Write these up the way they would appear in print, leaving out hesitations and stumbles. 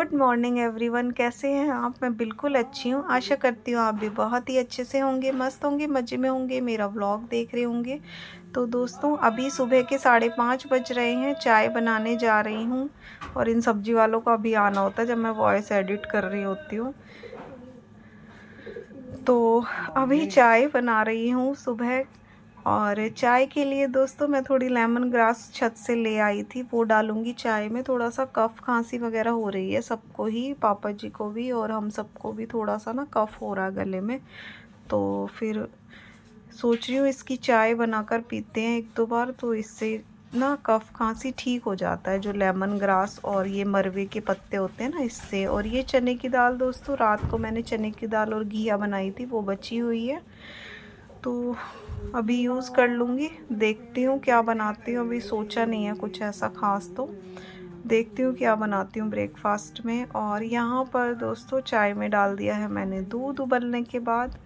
Good morning everyone, कैसे हैं आप। मैं बिल्कुल अच्छी हूँ, आशा करती हूँ आप भी बहुत ही अच्छे से होंगे, मस्त होंगे, मज़े में होंगे, मेरा व्लॉग देख रहे होंगे। तो दोस्तों अभी सुबह के 5:30 बज रहे हैं, चाय बनाने जा रही हूँ और इन सब्जी वालों का अभी आना होता है जब मैं वॉइस एडिट कर रही होती हूँ। तो अभी चाय बना रही हूँ सुबह, और चाय के लिए दोस्तों मैं थोड़ी लेमन ग्रास छत से ले आई थी, वो डालूंगी चाय में। थोड़ा सा कफ़ खांसी वगैरह हो रही है सबको ही, पापा जी को भी और हम सबको भी थोड़ा सा ना कफ़ हो रहा है गले में। तो फिर सोच रही हूँ इसकी चाय बनाकर पीते हैं एक दो बार, तो इससे ना कफ़ खांसी ठीक हो जाता है, जो लेमन ग्रास और ये मरवे के पत्ते होते हैं ना इससे। और ये चने की दाल दोस्तों, रात को मैंने चने की दाल और घिया बनाई थी, वो बची हुई है तो अभी यूज़ कर लूँगी। देखती हूँ क्या बनाती हूँ, अभी सोचा नहीं है कुछ ऐसा ख़ास, तो देखती हूँ क्या बनाती हूँ ब्रेकफास्ट में। और यहाँ पर दोस्तों चाय में डाल दिया है मैंने दूध उबलने के बाद,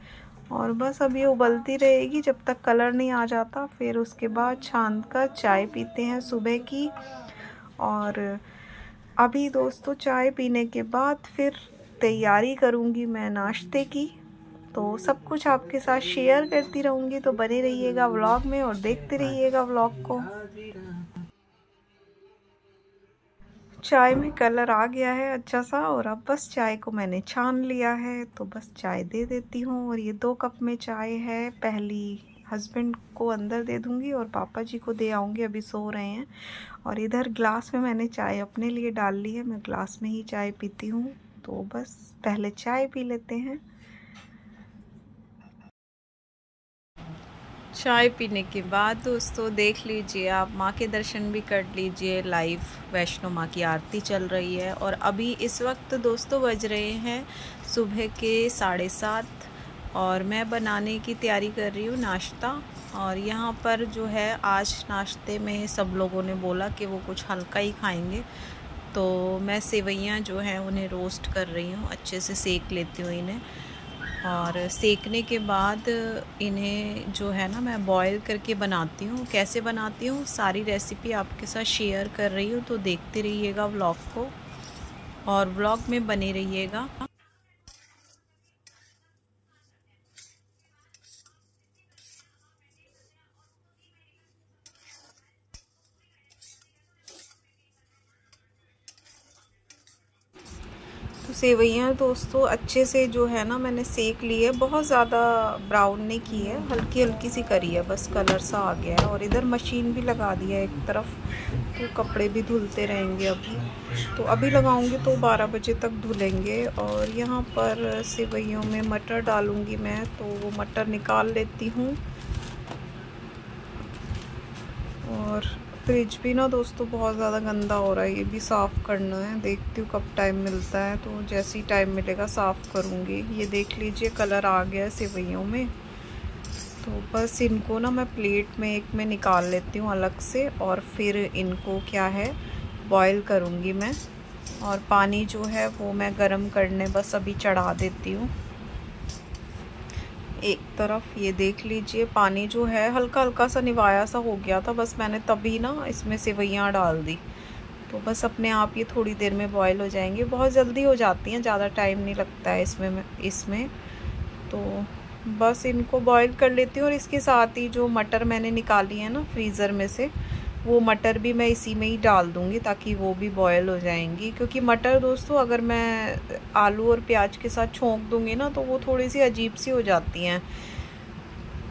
और बस अब ये उबलती रहेगी जब तक कलर नहीं आ जाता, फिर उसके बाद छान कर चाय पीते हैं सुबह की। और अभी दोस्तों चाय पीने के बाद फिर तैयारी करूँगी मैं नाश्ते की, तो सब कुछ आपके साथ शेयर करती रहूँगी। तो बने रहिएगा व्लॉग में और देखते रहिएगा व्लॉग को। चाय में कलर आ गया है अच्छा सा, और अब बस चाय को मैंने छान लिया है तो बस चाय दे देती हूँ। और ये 2 कप में चाय है, पहली हस्बैंड को अंदर दे दूँगी और पापा जी को दे आऊँगी, अभी सो रहे हैं। और इधर ग्लास में मैंने चाय अपने लिए डाल ली है, मैं ग्लास में ही चाय पीती हूँ। तो बस पहले चाय पी लेते हैं। चाय पीने के बाद दोस्तों देख लीजिए आप, माँ के दर्शन भी कर लीजिए, लाइव वैष्णो माँ की आरती चल रही है। और अभी इस वक्त दोस्तों बज रहे हैं सुबह के 7:30, और मैं बनाने की तैयारी कर रही हूँ नाश्ता। और यहाँ पर जो है आज नाश्ते में सब लोगों ने बोला कि वो कुछ हल्का ही खाएंगे, तो मैं सेवइयाँ जो हैं उन्हें रोस्ट कर रही हूँ, अच्छे से सेक लेती हूँ इन्हें। और सेकने के बाद इन्हें जो है ना मैं बॉईल करके बनाती हूँ, कैसे बनाती हूँ सारी रेसिपी आपके साथ शेयर कर रही हूँ, तो देखते रहिएगा व्लॉग को और व्लॉग में बने रहिएगा। सेवइयाँ दोस्तों अच्छे से जो है ना मैंने सेक ली है, बहुत ज़्यादा ब्राउन नहीं की है, हल्की हल्की सी करी है, बस कलर सा आ गया है। और इधर मशीन भी लगा दिया है एक तरफ, तो कपड़े भी धुलते रहेंगे अभी, तो अभी लगाऊंगी तो 12 बजे तक धुलेंगे। और यहाँ पर सेवइयों में मटर डालूँगी मैं, तो वो मटर निकाल लेती हूँ। और फ्रिज भी ना दोस्तों बहुत ज़्यादा गंदा हो रहा है, ये भी साफ़ करना है, देखती हूँ कब टाइम मिलता है, तो जैसे ही टाइम मिलेगा साफ़ करूँगी। ये देख लीजिए कलर आ गया है सेवइयों में, तो बस इनको ना मैं प्लेट में एक में निकाल लेती हूँ अलग से, और फिर इनको क्या है बॉईल करूँगी मैं। और पानी जो है वो मैं गर्म करने बस अभी चढ़ा देती हूँ एक तरफ। ये देख लीजिए पानी जो है हल्का हल्का सा निवाया सा हो गया था, बस मैंने तभी ना इसमें सेवइयाँ डाल दी, तो बस अपने आप ये थोड़ी देर में बॉयल हो जाएंगे, बहुत जल्दी हो जाती हैं, ज़्यादा टाइम नहीं लगता है इसमें। तो बस इनको बॉयल कर लेती हूँ, और इसके साथ ही जो मटर मैंने निकाली है ना फ्रीज़र में से, वो मटर भी मैं इसी में ही डाल दूँगी ताकि वो भी बॉयल हो जाएंगी। क्योंकि मटर दोस्तों अगर मैं आलू और प्याज के साथ छोंक दूँगी ना तो वो थोड़ी सी अजीब सी हो जाती हैं,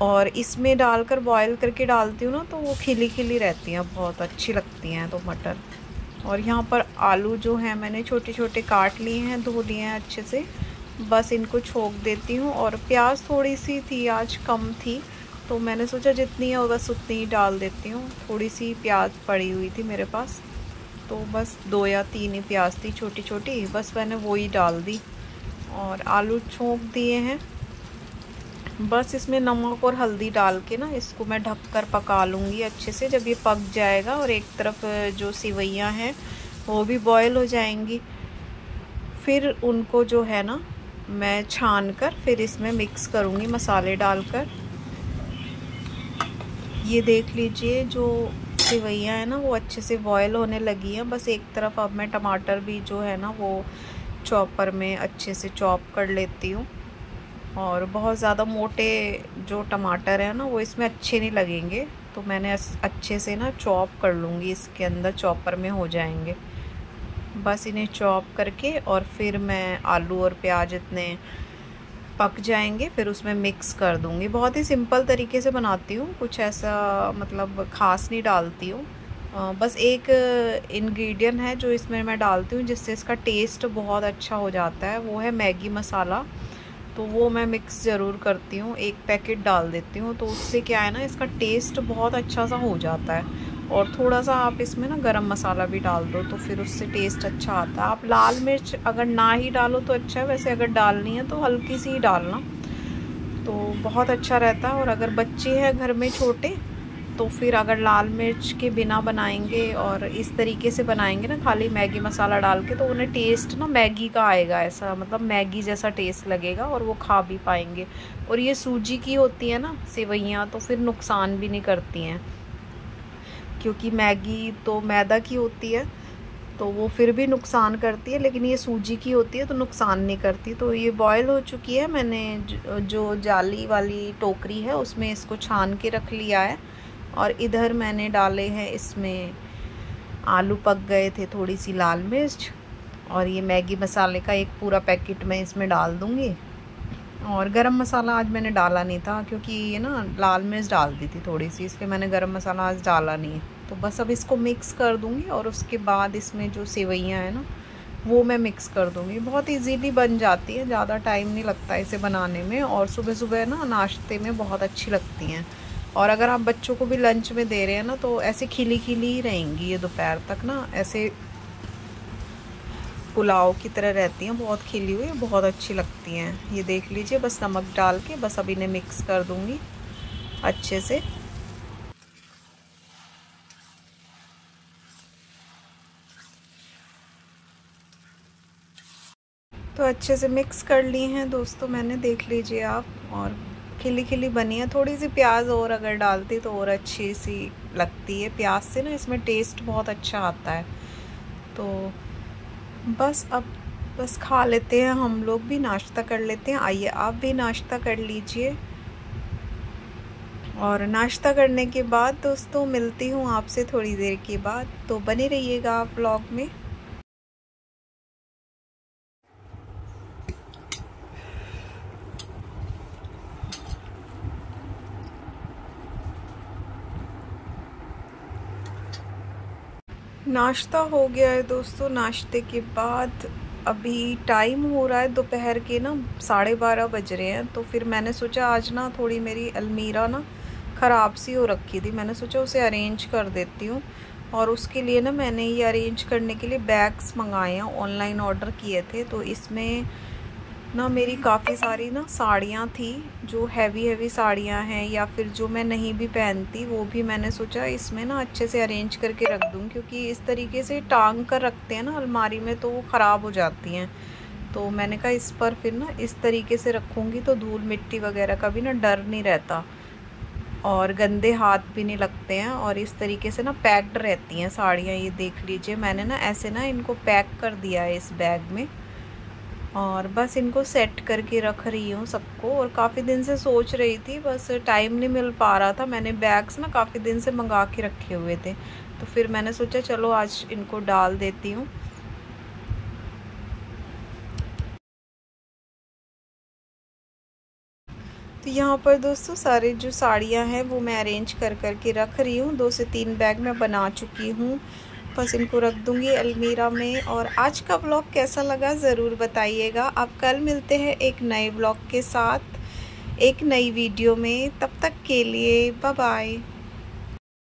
और इसमें डालकर बॉयल करके डालती हूँ ना तो वो खिली खिली रहती हैं, बहुत अच्छी लगती हैं तो मटर। और यहाँ पर आलू जो हैं मैंने छोटे छोटे काट लिए हैं, धो लिए हैं अच्छे से, बस इनको छोंक देती हूँ। और प्याज थोड़ी सी थी आज, कम थी, तो मैंने सोचा जितनी है बस उतनी ही डाल देती हूँ। थोड़ी सी प्याज पड़ी हुई थी मेरे पास, तो बस 2 या 3 ही प्याज थी छोटी छोटी, बस मैंने वो ही डाल दी। और आलू छोंक दिए हैं, बस इसमें नमक और हल्दी डाल के ना इसको मैं ढककर पका लूँगी अच्छे से। जब ये पक जाएगा और एक तरफ जो सेवइयाँ हैं वो भी बॉयल हो जाएंगी, फिर उनको जो है ना मैं छान कर फिर इसमें मिक्स करूँगी मसाले डालकर। ये देख लीजिए जो सेवैयाँ हैं ना वो अच्छे से बॉयल होने लगी हैं। बस एक तरफ अब मैं टमाटर भी जो है ना वो चॉपर में अच्छे से चॉप कर लेती हूँ। और बहुत ज़्यादा मोटे जो टमाटर हैं ना वो इसमें अच्छे नहीं लगेंगे, तो मैंने अच्छे से ना चॉप कर लूँगी, इसके अंदर चॉपर में हो जाएंगे। बस इन्हें चॉप करके और फिर मैं आलू और प्याज इतने पक जाएंगे फिर उसमें मिक्स कर दूँगी। बहुत ही सिंपल तरीके से बनाती हूँ, कुछ ऐसा मतलब ख़ास नहीं डालती हूँ। बस एक इंग्रेडिएंट है जो इसमें मैं डालती हूँ जिससे इसका टेस्ट बहुत अच्छा हो जाता है, वो है मैगी मसाला। तो वो मैं मिक्स ज़रूर करती हूँ, एक पैकेट डाल देती हूँ, तो उससे क्या है ना इसका टेस्ट बहुत अच्छा सा हो जाता है। और थोड़ा सा आप इसमें ना गरम मसाला भी डाल दो तो फिर उससे टेस्ट अच्छा आता है। आप लाल मिर्च अगर ना ही डालो तो अच्छा है, वैसे अगर डालनी है तो हल्की सी ही डालना, तो बहुत अच्छा रहता है। और अगर बच्चे हैं घर में छोटे तो फिर अगर लाल मिर्च के बिना बनाएंगे और इस तरीके से बनाएंगे ना खाली मैगी मसाला डाल के, तो उन्हें टेस्ट ना मैगी का आएगा, ऐसा मतलब मैगी जैसा टेस्ट लगेगा और वो खा भी पाएंगे। और ये सूजी की होती है ना सेवैयाँ, तो फिर नुकसान भी नहीं करती हैं, क्योंकि मैगी तो मैदा की होती है तो वो फिर भी नुकसान करती है, लेकिन ये सूजी की होती है तो नुकसान नहीं करती। तो ये बॉयल हो चुकी है, मैंने जो जाली वाली टोकरी है उसमें इसको छान के रख लिया है। और इधर मैंने डाले हैं इसमें आलू पक गए थे, थोड़ी सी लाल मिर्च और ये मैगी मसाले का एक पूरा पैकेट मैं इसमें डाल दूँगी। और गरम मसाला आज मैंने डाला नहीं था क्योंकि ये ना लाल मिर्च डाल दी थी थोड़ी सी, इसलिए मैंने गरम मसाला आज डाला नहीं है। तो बस अब इसको मिक्स कर दूँगी और उसके बाद इसमें जो सेवैयाँ हैं ना वो मैं मिक्स कर दूँगी। बहुत इजीली बन जाती है, ज़्यादा टाइम नहीं लगता इसे बनाने में, और सुबह सुबह ना नाश्ते में बहुत अच्छी लगती हैं। और अगर आप बच्चों को भी लंच में दे रहे हैं ना तो ऐसे खिली खिली ही रहेंगी ये, दोपहर तक ना ऐसे पुलाव की तरह रहती हैं, बहुत खिली हुई, बहुत अच्छी लगती हैं। ये देख लीजिए, बस नमक डाल के बस अब इन्हें मिक्स कर दूँगी अच्छे से। तो अच्छे से मिक्स कर लिए हैं दोस्तों मैंने, देख लीजिए आप, और खिली खिली बनी है। थोड़ी सी प्याज और अगर डालती तो और अच्छी सी लगती है, प्याज से ना इसमें टेस्ट बहुत अच्छा आता है। तो बस अब बस खा लेते हैं, हम लोग भी नाश्ता कर लेते हैं। आइए आप भी नाश्ता कर लीजिए। और नाश्ता करने के बाद दोस्तों मिलती हूँ आपसे थोड़ी देर के बाद, तो बने रहिएगा आप व्लॉग में। नाश्ता हो गया है दोस्तों, नाश्ते के बाद अभी टाइम हो रहा है दोपहर के ना 12:30 बज रहे हैं। तो फिर मैंने सोचा आज ना थोड़ी मेरी अलमीरा ना ख़राब सी हो रखी थी, मैंने सोचा उसे अरेंज कर देती हूँ। और उसके लिए ना मैंने ये अरेंज करने के लिए बैग्स मंगाए हैं, ऑनलाइन ऑर्डर किए थे। तो इसमें ना मेरी काफ़ी सारी ना साड़ियाँ थी, जो हैवी साड़ियाँ हैं या फिर जो मैं नहीं भी पहनती वो भी मैंने सोचा इसमें ना अच्छे से अरेंज करके रख दूँ, क्योंकि इस तरीके से टांग कर रखते हैं ना अलमारी में तो वो ख़राब हो जाती हैं। तो मैंने कहा इस पर फिर ना इस तरीके से रखूँगी तो धूल मिट्टी वगैरह का भी ना डर नहीं रहता और गंदे हाथ भी नहीं लगते हैं। और इस तरीके से ना पैक्ड रहती हैं साड़ियाँ, ये देख लीजिए मैंने ना ऐसे ना इनको पैक कर दिया है इस बैग में और बस इनको सेट करके रख रही हूँ सबको। और काफ़ी दिन से सोच रही थी, बस टाइम नहीं मिल पा रहा था। मैंने बैग्स ना काफ़ी दिन से मंगा के रखे हुए थे, तो फिर मैंने सोचा चलो आज इनको डाल देती हूँ। तो यहाँ पर दोस्तों सारे जो साड़ियाँ हैं वो मैं अरेंज कर करके रख रही हूँ। 2 से 3 बैग मैं बना चुकी हूँ, बस इनको रख दूँगी अलमीरा में। और आज का ब्लॉग कैसा लगा ज़रूर बताइएगा। आप कल मिलते हैं एक नए ब्लॉग के साथ, एक नई वीडियो में। तब तक के लिए बाय बाय।